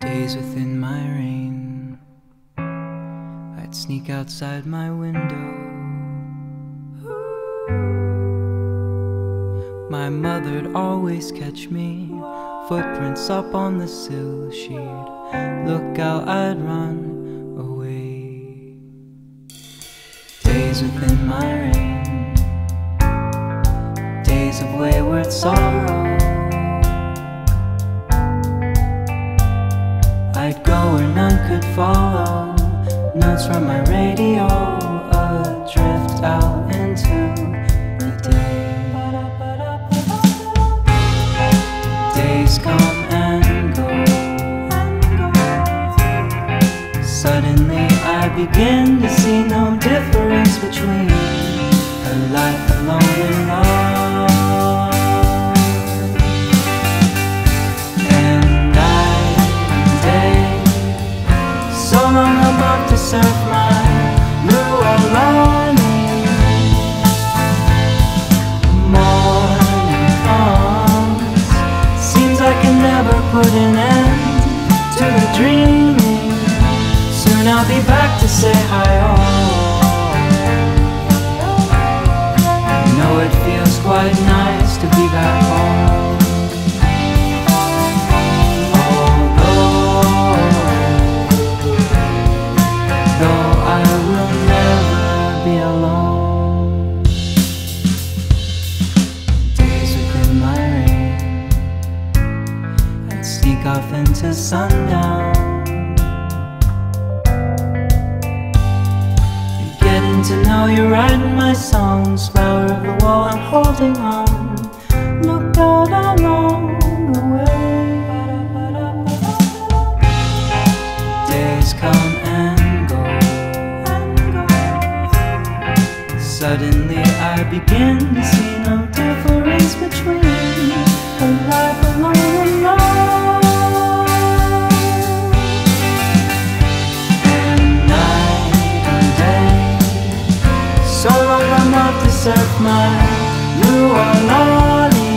Days within my reign, I'd sneak outside my window. My mother'd always catch me, footprints up on the sill. She'd look out, I'd run away. Days within my reign, days of wayward sorrow. I'd go where none could follow, notes from my radio, adrift out into the day. Days come and go. Suddenly I begin to see no difference between a life alone and love. Serve my Lewa Lani. Morning comes, seems I can never put an end to the dreaming. Soon I'll be back to say hi all. You know it feels quite nice to be back home. Sneak off into sundown and getting to know you, writing my songs. Flower of the wall, I'm holding on. Look out along the way. Days come and go. Suddenly I begin to see no difference between a life alone and love. Serve my Lewa Lani.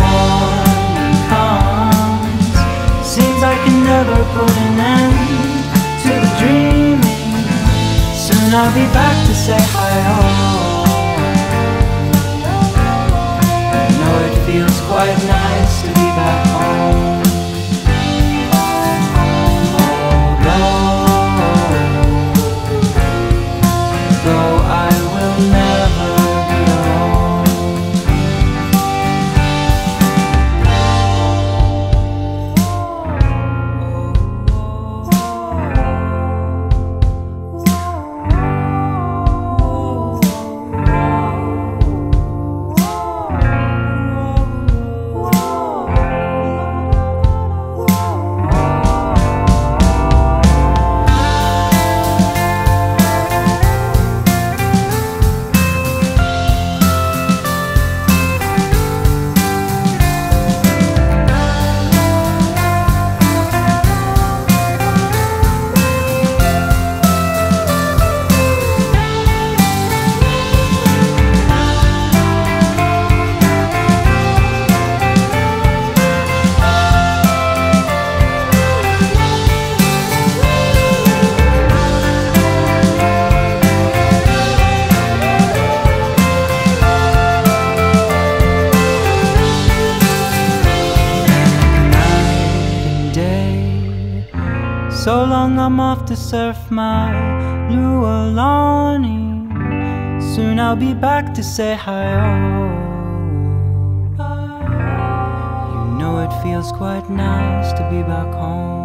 Morning comes, seems I can never put an end to the dreaming. Soon I'll be back to say hi all. I know it feels quite nice to be back home. So long I'm off to surf my Lewa Lani. Soon I'll be back to say hi oh. You know it feels quite nice to be back home.